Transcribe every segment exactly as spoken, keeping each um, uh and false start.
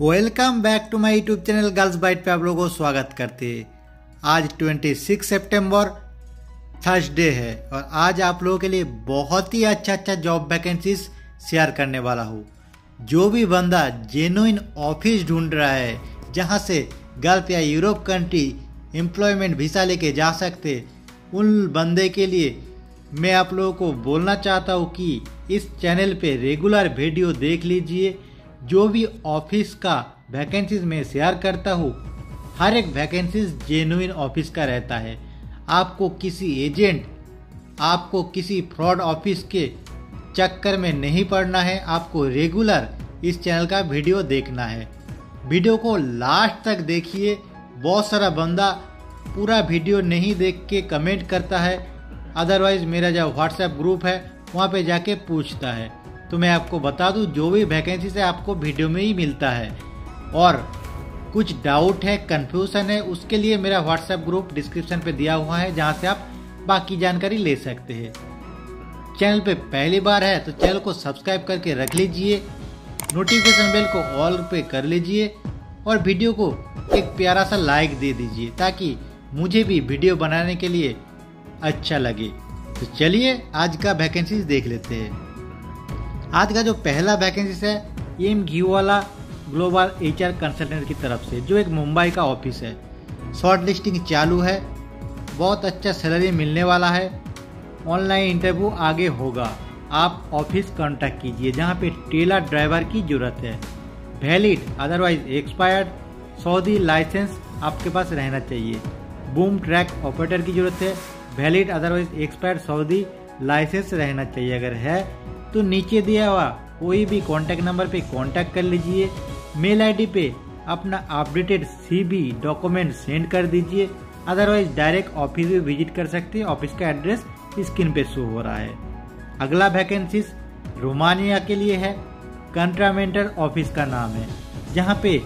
Welcome back to my YouTube channel girls bite पे आप लोगों को स्वागत करते हैं। आज छब्बीस सितंबर थर्सडे है और आज आप लोगों के लिए बहुत ही अच्छा अच्छा जॉब वैकेंसीज शेयर करने वाला हूँ। जो भी बंदा जेन्युइन ऑफिस ढूंढ रहा है जहाँ से गल्फ या यूरोप कंट्री एम्प्लॉयमेंट वीज़ा लेके जा सकते, उन बंदे के लिए मैं आप लोगों को बोलना चाहता हूँ कि इस चैनल पर रेगुलर वीडियो देख लीजिए। जो भी ऑफिस का वैकेंसीज में शेयर करता हूँ, हर एक वैकेंसीज जेन्युइन ऑफिस का रहता है। आपको किसी एजेंट, आपको किसी फ्रॉड ऑफिस के चक्कर में नहीं पड़ना है। आपको रेगुलर इस चैनल का वीडियो देखना है। वीडियो को लास्ट तक देखिए। बहुत सारा बंदा पूरा वीडियो नहीं देख के कमेंट करता है, अदरवाइज़ मेरा जो व्हाट्सएप ग्रुप है वहाँ पे जाके पूछता है। तो मैं आपको बता दूं, जो भी वैकेंसी से आपको वीडियो में ही मिलता है। और कुछ डाउट है, कन्फ्यूज़न है, उसके लिए मेरा व्हाट्सएप ग्रुप डिस्क्रिप्शन पे दिया हुआ है, जहां से आप बाकी जानकारी ले सकते हैं। चैनल पे पहली बार है तो चैनल को सब्सक्राइब करके रख लीजिए, नोटिफिकेशन बेल को ऑल पे कर लीजिए और वीडियो को एक प्यारा सा लाइक दे दीजिए, ताकि मुझे भी वीडियो बनाने के लिए अच्छा लगे। तो चलिए आज का वैकेंसीज देख लेते हैं। आज का जो पहला वैकेंसी है, एमग्लोबल एचआर कंसल्टेंट की तरफ से, जो एक मुंबई का ऑफिस है। शॉर्ट लिस्टिंग चालू है, बहुत अच्छा सैलरी मिलने वाला है। ऑनलाइन इंटरव्यू आगे होगा। आप ऑफिस कांटेक्ट कीजिए जहां पे टेलर ड्राइवर की ज़रूरत है। Valid otherwise expired Saudi licence आपके पास रहना चाहिए। बूम ट्रैक ऑपरेटर की ज़रूरत है। Valid otherwise expired Saudi licence रहना चाहिए। अगर है तो नीचे दिया हुआ कोई भी कॉन्टैक्ट नंबर पे कॉन्टैक्ट कर लीजिए। मेल आईडी पे अपना अपडेटेड सीवी डॉक्यूमेंट सेंड कर दीजिए। अदरवाइज डायरेक्ट ऑफिस भी विजिट कर सकते हैं। ऑफिस का एड्रेस स्क्रीन पे शो हो रहा है। अगला वैकेंसी रोमानिया के लिए है। कंट्रामेंटल ऑफिस का नाम है, जहाँ पे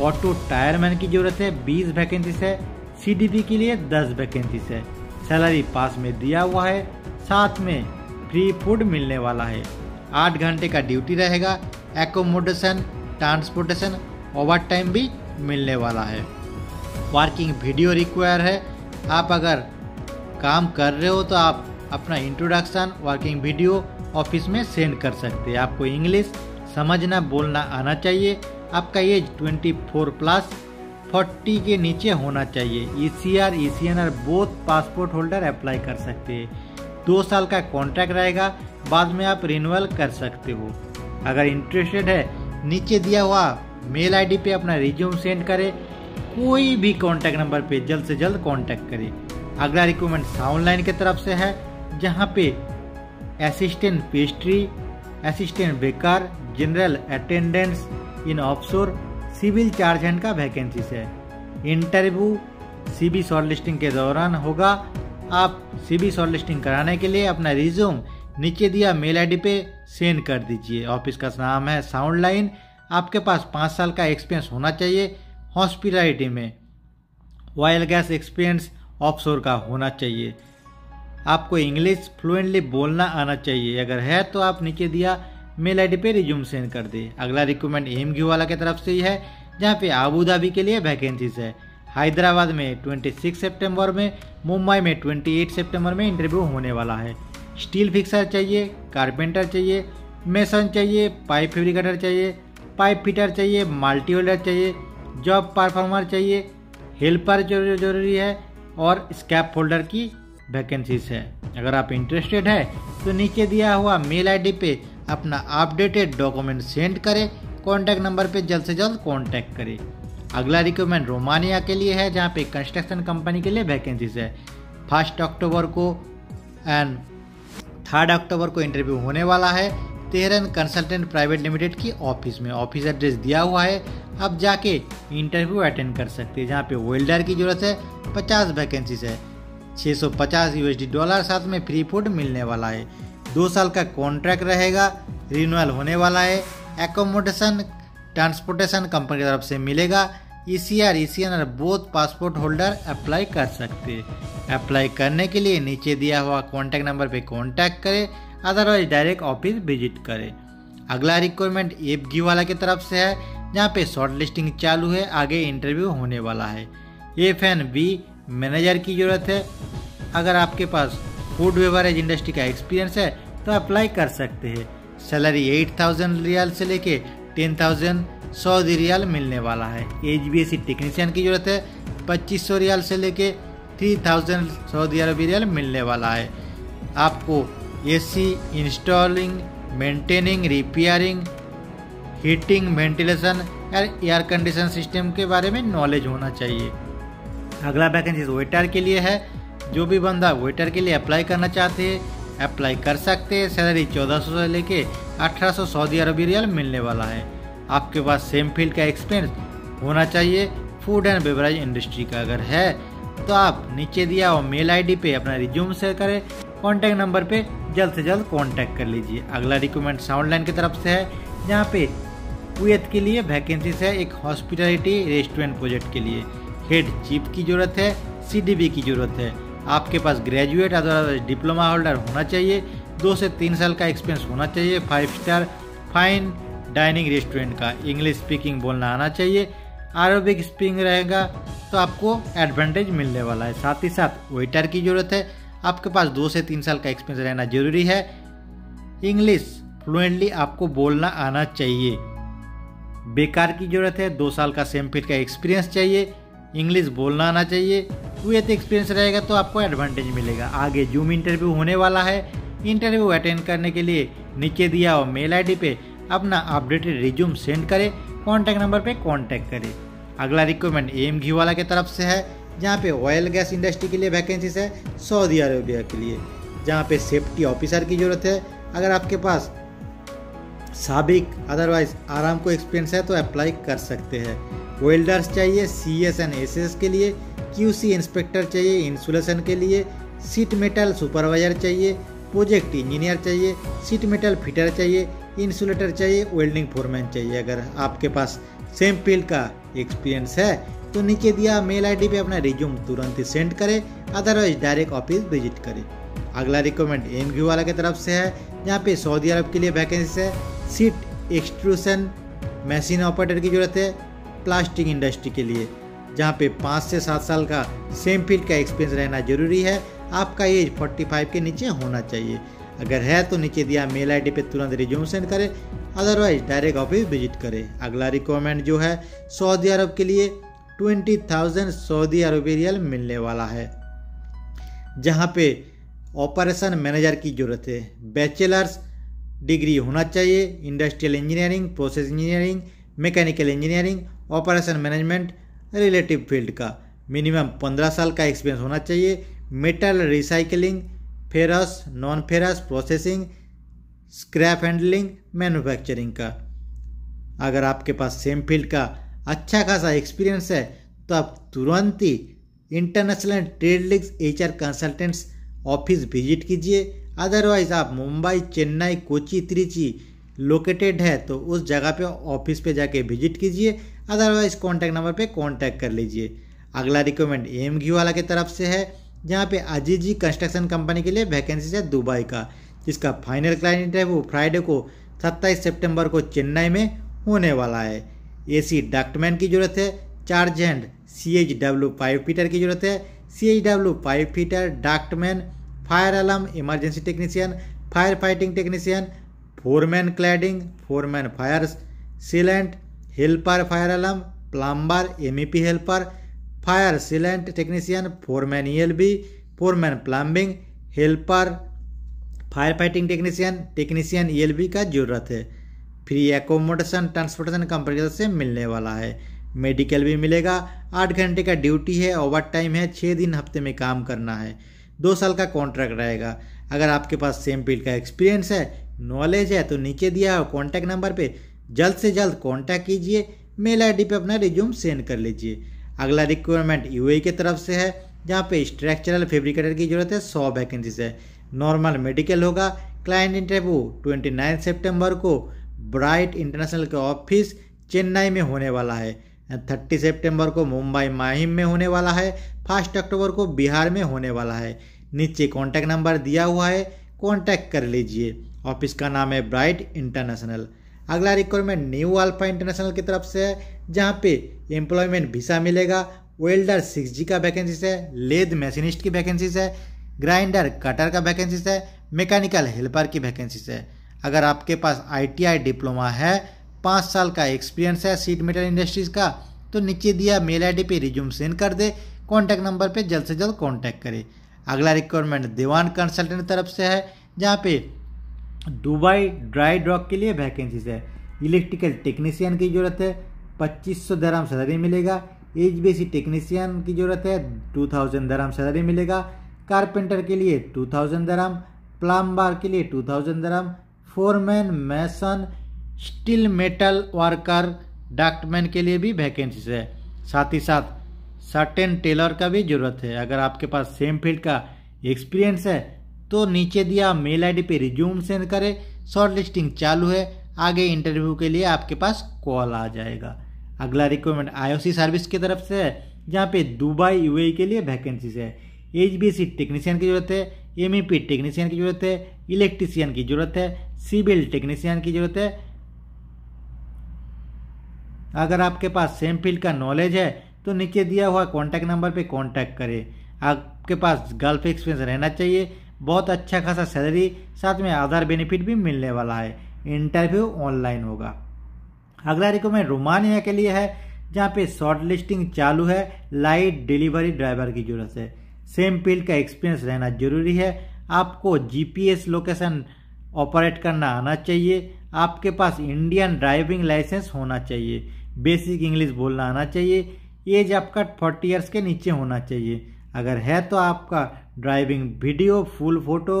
ऑटो टायरमैन की जरूरत है। बीस वैकेंसीज है। सीडीपी के लिए दस वैकेंसीज है। सैलरी पास में दिया हुआ है, साथ में फ्री फूड मिलने वाला है। आठ घंटे का ड्यूटी रहेगा। एकोमोडेशन, ट्रांसपोर्टेशन, ओवर टाइम भी मिलने वाला है। पार्किंग वीडियो रिक्वायर है। आप अगर काम कर रहे हो तो आप अपना इंट्रोडक्शन, वर्किंग वीडियो ऑफिस में सेंड कर सकते हैं। आपको इंग्लिश समझना बोलना आना चाहिए। आपका एज चौबीस प्लस चालीस के नीचे होना चाहिए। E C R E C N R both passport holder apply कर सकते हैं। दो साल का कॉन्ट्रैक्ट रहेगा, बाद में आप रिन्यूअल कर सकते हो। अगर इंटरेस्टेड है, नीचे दिया हुआ मेल आईडी पे अपना रिज्यूम सेंड करें। कोई भी कॉन्टैक्ट नंबर पे जल्द से जल्द कॉन्टैक्ट करें। अगला रिक्वायरमेंट साउंडलाइन के तरफ से है, जहाँ पे assistant pastry, assistant baker, general attendance in offshore, civil charge hand का वैकेंसीज है। Interview C B short listing के दौरान होगा। आप सीवी शॉर्ट लिस्टिंग कराने के लिए अपना रिज्यूम नीचे दिया मेल आईडी पे सेंड कर दीजिए। ऑफिस का नाम है साउंड लाइन। आपके पास पाँच साल का एक्सपीरियंस होना चाहिए। हॉस्पिटलिटी में ऑयल गैस एक्सपीरियंस ऑफशोर का होना चाहिए। आपको इंग्लिश फ्लुएंटली बोलना आना चाहिए। अगर है तो आप नीचे दिया मेल आईडी पे रिज्यूम सेंड कर दिए। अगला रिक्वायरमेंट एमगी वाला की तरफ से ही है, जहाँ पे आबू धाबी के लिए वैकेंसीज है। हैदराबाद में छब्बीस सितंबर में, मुंबई में अट्ठाईस सितंबर में इंटरव्यू होने वाला है। स्टील फिक्सर चाहिए, कारपेंटर चाहिए, मेसन चाहिए, पाइप फेब्रिकेटर चाहिए, पाइप फिटर चाहिए, मल्टी वेल्डर चाहिए, जॉब परफॉर्मर चाहिए, हेल्पर जरूरी है और स्कैप फोल्डर की वैकेंसीज है। अगर आप इंटरेस्टेड है तो नीचे दिया हुआ मेल आईडी पे अपना अपडेटेड डॉक्यूमेंट सेंड करें। कॉन्टैक्ट नंबर पर जल्द से जल्द कॉन्टैक्ट करें। अगला रिक्वायरमेंट रोमानिया के लिए है, जहाँ पे कंस्ट्रक्शन कंपनी के लिए वैकेंसीज है। फर्स्ट अक्टूबर को एंड थर्ड अक्टूबर को इंटरव्यू होने वाला है। तेरन कंसल्टेंट प्राइवेट लिमिटेड की ऑफिस में ऑफिस एड्रेस दिया हुआ है। आप जाके इंटरव्यू अटेंड कर सकते हैं। जहाँ पे वेल्डर की जरूरत है। पचास वैकेंसीज है। छः सौ पचास यूएसडी डॉलर, साथ में फ्री फूड मिलने वाला है। दो साल का कॉन्ट्रैक्ट रहेगा, रिन्यूअल होने वाला है। एकोमोडेशन, ट्रांसपोर्टेशन कंपनी की तरफ से मिलेगा। E C R E C N R both passport holder apply कर सकते हैं। अप्लाई करने के लिए नीचे दिया हुआ कॉन्टैक्ट नंबर पे कॉन्टैक्ट करें, अदरवाइज डायरेक्ट ऑफिस विजिट करें। अगला रिक्वायरमेंट एफ जी वाला की तरफ से है, जहां पे शॉर्ट लिस्टिंग चालू है, आगे इंटरव्यू होने वाला है। एफ एन बी मैनेजर की ज़रूरत है। अगर आपके पास फूड बेवरेज इंडस्ट्री का एक्सपीरियंस है तो अप्लाई कर सकते हैं। सैलरी एट थाउजेंड रियाल से लेके टेन थाउजेंड सऊदी रियाल मिलने वाला है। H B S C technician की ज़रूरत है। पच्चीस सौ रियाल से लेके थ्री थाउजेंड सऊदी अरबी रियाल मिलने वाला है। आपको AC installing, maintaining, repairing, heating, ventilation और एयर कंडीशन सिस्टम के बारे में नॉलेज होना चाहिए। अगला वैकेंसी वेटर के लिए है। जो भी बंदा वेटर के लिए अप्लाई करना चाहते हैं अप्लाई कर सकते हैं। सैलरी चौदह सौ से लेके अठारह सौ सऊदी अरबी रियाल मिलने वाला है। आपके पास सेम फील्ड का एक्सपीरियंस होना चाहिए फूड एंड बेवरेज इंडस्ट्री का। अगर है तो आप नीचे दिया और मेल आई डी पे अपना रिज्यूम शेयर करें। कॉन्टैक्ट नंबर पे जल्द से जल्द कांटेक्ट कर लीजिए। अगला रिक्रूटमेंट साउंडलाइन की तरफ से है, जहाँ पे कुवैत के लिए वैकेंसीज है। एक हॉस्पिटलिटी रेस्टोरेंट प्रोजेक्ट के लिए हेड चीफ की ज़रूरत है। सीडीबी की ज़रूरत है। आपके पास ग्रेजुएट अदरवाइज डिप्लोमा होल्डर होना चाहिए। दो से तीन साल का एक्सपीरियंस होना चाहिए। Five star fine dining restaurant का। इंग्लिश स्पीकिंग बोलना आना चाहिए। अरबिक स्पीकिंग रहेगा तो आपको एडवांटेज मिलने वाला है। साथ ही साथ वेटर की ज़रूरत है। आपके पास दो से तीन साल का एक्सपीरियंस रहना जरूरी है। इंग्लिश फ्लुएंटली आपको बोलना आना चाहिए। बेकार की ज़रूरत है। दो साल का सेम फील्ड का एक्सपीरियंस चाहिए। इंग्लिश बोलना आना चाहिए। कुवैत एक्सपीरियंस रहेगा तो आपको एडवांटेज मिलेगा। आगे जूम इंटरव्यू होने वाला है। इंटरव्यू अटेंड करने के लिए नीचे दिया और मेल आई डी पे अपना अपडेटेड रिज्यूम सेंड करें। कॉन्टैक्ट नंबर पर कॉन्टैक्ट करें। अगला रिक्वायरमेंट एम घी वाला की तरफ से है, जहाँ पे ऑयल गैस इंडस्ट्री के लिए वैकेंसीज है। सऊदी अरबिया के लिए जहाँ पे सेफ्टी ऑफिसर की ज़रूरत है। अगर आपके पास साबिक अदरवाइज आराम को एक्सपीरियंस है तो अप्लाई कर सकते हैं। वेल्डर्स चाहिए। C S and S S के लिए क्यूसी इंस्पेक्टर चाहिए। इंसुलेशन के लिए सीट मेटल सुपरवाइजर चाहिए। प्रोजेक्ट इंजीनियर चाहिए। सीट मेटल फिटर चाहिए। इंसुलेटर चाहिए। वेल्डिंग फोरमैन चाहिए। अगर आपके पास सेम फील्ड का एक्सपीरियंस है तो नीचे दिया मेल आईडी पे अपना रिज्यूम तुरंत ही सेंड करें, अदरवाइज डायरेक्ट ऑफिस विजिट करें। अगला रिक्वायरमेंट एमक्यू वाला की तरफ से है, जहाँ पे सऊदी अरब के लिए वैकेंसी है। सीट एक्सट्रूशन मशीन ऑपरेटर की ज़रूरत है। प्लास्टिक इंडस्ट्री के लिए जहाँ पे पाँच से सात साल का सेम फील्ड का एक्सपीरियंस रहना जरूरी है। आपका एज फोर्टी फाइव के नीचे होना चाहिए। अगर है तो नीचे दिया मेल आई डी पे तुरंत रिज्यूम सेंड करें, अदरवाइज डायरेक्ट ऑफिस विजिट करें। अगला रिक्वायरमेंट जो है सऊदी अरब के लिए ट्वेंटी थाउजेंड सऊदी अरबी रियाल मिलने वाला है, जहाँ पे ऑपरेशन मैनेजर की ज़रूरत है। बैचलर्स डिग्री होना चाहिए। Industrial engineering, process engineering, mechanical engineering, operation management relative field का। मिनिमम पंद्रह साल का एक्सपीरियंस होना चाहिए। Metal recycling, ferrous, non ferrous processing, scrap handling, manufacturing का। अगर आपके पास सेम फील्ड का अच्छा खासा एक्सपीरियंस है तो आप तुरंत ही international trade links HR consultants office visit कीजिए। अदरवाइज आप मुंबई, चेन्नई, कोची, त्रिची लोकेटेड है तो उस जगह पे ऑफिस पे जाके विजिट कीजिए। अदरवाइज कॉन्टैक्ट नंबर पे कॉन्टैक्ट कर लीजिए। अगला रिक्वायरमेंट एम घी वाला की तरफ से है, जहाँ पे अजीजी कंस्ट्रक्शन कंपनी के लिए वैकेंसी है दुबई का, जिसका फाइनल क्लाइंट इंटरव्यू फ्राइडे को सत्ताईस सेप्टेम्बर को चेन्नई में होने वाला है। एसी डक्टमैन की ज़रूरत है। Charge hand C H W five fitter की ज़रूरत है। C H W five fitter, ductman, fire alarm, emergency technician, fire fighting technician, foreman cladding, foreman fire sealant, helper fire alarm, plumber, M E P helper, fire sealant technician, foreman E L B, foreman plumbing, helper fire fighting technician, technician E L B का ज़रूरत है। Free accommodation transportation company से मिलने वाला है। Medical भी मिलेगा। आठ घंटे का ड्यूटी है। ओवर टाइम है। छः दिन हफ्ते में काम करना है। दो साल का कॉन्ट्रैक्ट रहेगा। अगर आपके पास सेम फील्ड का एक्सपीरियंस है, नॉलेज है तो नीचे दिया कॉन्टैक्ट नंबर पे जल्द से जल्द कॉन्टैक्ट कीजिए। मेल आई डी पे अपना रिज्यूम सेंड कर लीजिए। अगला रिक्वायरमेंट यूएई की तरफ से है, जहाँ पे स्ट्रक्चरल फेब्रिकेटर की ज़रूरत है। सौ वैकेंसीज है। नॉर्मल मेडिकल होगा। Client interview twenty nine September को ब्राइट इंटरनेशनल का ऑफिस चेन्नई में होने वाला है। तीस सितंबर को मुंबई माहिम में होने वाला है। पाँच अक्टूबर को बिहार में होने वाला है। नीचे कॉन्टैक्ट नंबर दिया हुआ है, कॉन्टैक्ट कर लीजिए। ऑफिस का नाम है ब्राइट इंटरनेशनल। अगला रिक्वायरमेंट न्यू अल्फा इंटरनेशनल की तरफ से है, जहाँ पे एम्प्लॉयमेंट वीसा मिलेगा। वेल्डर सिक्स जी का वैकेंसीज है, लेद मशीनिस्ट की वैकेंसीज है, ग्राइंडर कटर का वैकेंसीज है, मैकेनिकल हेल्पर की वैकेंसीज है। अगर आपके पास आईटीआई डिप्लोमा है, पाँच साल का एक्सपीरियंस है सीट मेटल इंडस्ट्रीज का, तो नीचे दिया मेल आईडी पे रिज्यूम सेंड कर दे, कॉन्टैक्ट नंबर पे जल्द से जल्द कॉन्टैक्ट करें। अगला रिक्वायरमेंट दीवान कंसल्टेंट की तरफ से है, जहाँ पे दुबई ड्राई डॉक के लिए वैकेंसीज है। इलेक्ट्रिकल टेक्नीशियन की जरूरत है, पच्चीस सौ दरहम सैलरी मिलेगा। एचबीसी टेक्नीशियन की जरूरत है, टू थाउजेंड दरहम सैलरी मिलेगा। कारपेंटर के लिए टू थाउजेंड दरहम, प्लम्बर के लिए two thousand दरहम, foreman, mason, steel metal worker, ductman के लिए भी वैकेंसीज है। साथ ही साथ सर्टेन टेलर का भी जरूरत है। अगर आपके पास सेम फील्ड का एक्सपीरियंस है तो नीचे दिया मेल आईडी पे रिज्यूम सेंड करें। शॉर्ट लिस्टिंग चालू है, आगे इंटरव्यू के लिए आपके पास कॉल आ जाएगा। अगला रिक्वायरमेंट आईओसी सर्विस की तरफ से है, जहाँ पे दुबई यूएई के लिए वैकेंसीज है। एचबीसी टेक्नीशियन की जरूरत है, एमईपी टेक्नीशियन की जरूरत है, इलेक्ट्रीशियन की जरूरत है, सिविल टेक्नीशियन की जरूरत है। अगर आपके पास सेम फील्ड का नॉलेज है तो नीचे दिया हुआ कॉन्टैक्ट नंबर पे कॉन्टैक्ट करें। आपके पास गर्ल्फ एक्सपीरियंस रहना चाहिए, बहुत अच्छा खासा सैलरी साथ में अदर बेनिफिट भी मिलने वाला है। इंटरव्यू ऑनलाइन होगा। अगला रिक्वायरमेंट रोमानिया के लिए है, जहाँ पे शॉर्ट लिस्टिंग चालू है। लाइट डिलीवरी ड्राइवर की जरूरत है, सेम फील्ड का एक्सपीरियंस रहना जरूरी है। आपको जीपीएस लोकेशन ऑपरेट करना आना चाहिए। आपके पास इंडियन ड्राइविंग लाइसेंस होना चाहिए। बेसिक इंग्लिश बोलना आना चाहिए। एज आपका फोर्टी ईयर्स के नीचे होना चाहिए। अगर है तो आपका driving video, full photo,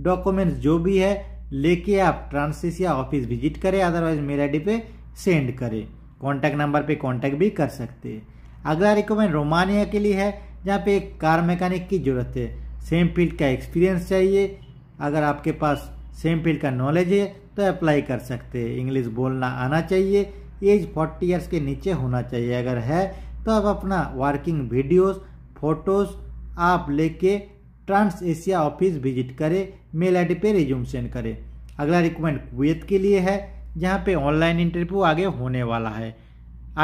documents जो भी है लेके आप ट्रांस एशिया ऑफिस विजिट करें, अदरवाइज मेल आई डी पे सेंड करें। कॉन्टैक्ट नंबर पे कॉन्टैक्ट भी कर सकते हैं। अगला रिक्वायरमेंट रोमानिया के लिए है, जहाँ पे एक कार मैकेनिक की जरूरत है। सेम फील्ड का एक्सपीरियंस चाहिए। अगर आपके पास सेम फील्ड का नॉलेज है तो अप्लाई कर सकते हैं। इंग्लिश बोलना आना चाहिए। एज फोर्टी ईयर्स के नीचे होना चाहिए। अगर है तो आप अपना वर्किंग वीडियोस, फोटोज़ आप लेके ट्रांस एशिया ऑफिस विजिट करें, मेल आईडी पे रिज्यूम सेंड करें। अगला रिक्वायरमेंट कुवैत के लिए है, जहाँ पे ऑनलाइन इंटरव्यू आगे होने वाला है।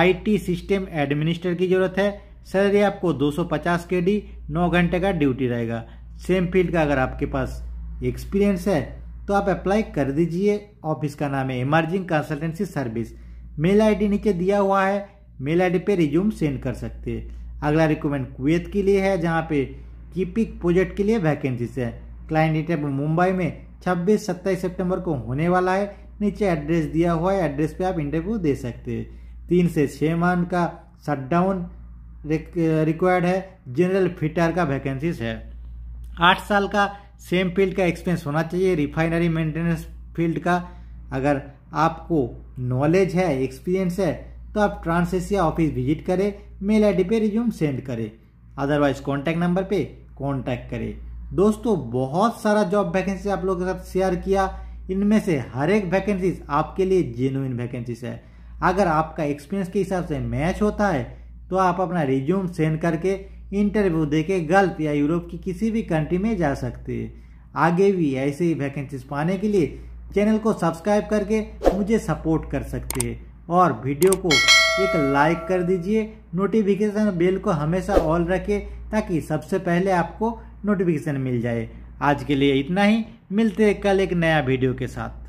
आईटी सिस्टम एडमिनिस्ट्रेटर की जरूरत है। सैलरी आपको दो सौ पचास के डी, नौ घंटे का ड्यूटी रहेगा। सेम फील्ड का अगर आपके पास एक्सपीरियंस है तो आप अप्लाई कर दीजिए। ऑफिस का नाम है emerging consultancy service. Mail ID नीचे दिया हुआ है, मेल आईडी पे रिज्यूम सेंड कर सकते हैं। अगला रिक्वायरमेंट कुवैत के लिए है, जहाँ पे कीपिक प्रोजेक्ट के लिए वैकेंसीज है। क्लाइंट इंटरव्यू मुंबई में छब्बीस सत्ताईस सितंबर को होने वाला है। नीचे एड्रेस दिया हुआ है, एड्रेस पे आप इंटरव्यू दे सकते हैं। तीन से छः मान का शटडाउन रिक्वायर्ड है। जनरल फिटर का वैकेंसीज है। आठ साल का सेम फील्ड का एक्सपीरियंस होना चाहिए। रिफाइनरी मेंटेनेंस फील्ड का अगर आपको नॉलेज है, एक्सपीरियंस है तो आप ट्रांस एशिया ऑफिस विजिट करें, मेल आईडी पे रिज्यूम सेंड करें, अदरवाइज कॉन्टैक्ट नंबर पे कॉन्टैक्ट करें। दोस्तों, बहुत सारा जॉब वैकेंसी आप लोगों के साथ शेयर किया। इनमें से हर एक वैकेंसीज आपके लिए जेन्युइन वैकेंसीज है। अगर आपका एक्सपीरियंस के हिसाब से मैच होता है तो आप अपना रिज्यूम सेंड करके इंटरव्यू देके गल्फ या यूरोप की किसी भी कंट्री में जा सकते हैं। आगे भी ऐसे ही वैकेंसीज पाने के लिए चैनल को सब्सक्राइब करके मुझे सपोर्ट कर सकते हैं और वीडियो को एक लाइक कर दीजिए। नोटिफिकेशन बेल को हमेशा ऑल रखें ताकि सबसे पहले आपको नोटिफिकेशन मिल जाए। आज के लिए इतना ही, मिलते हैं कल एक नया वीडियो के साथ।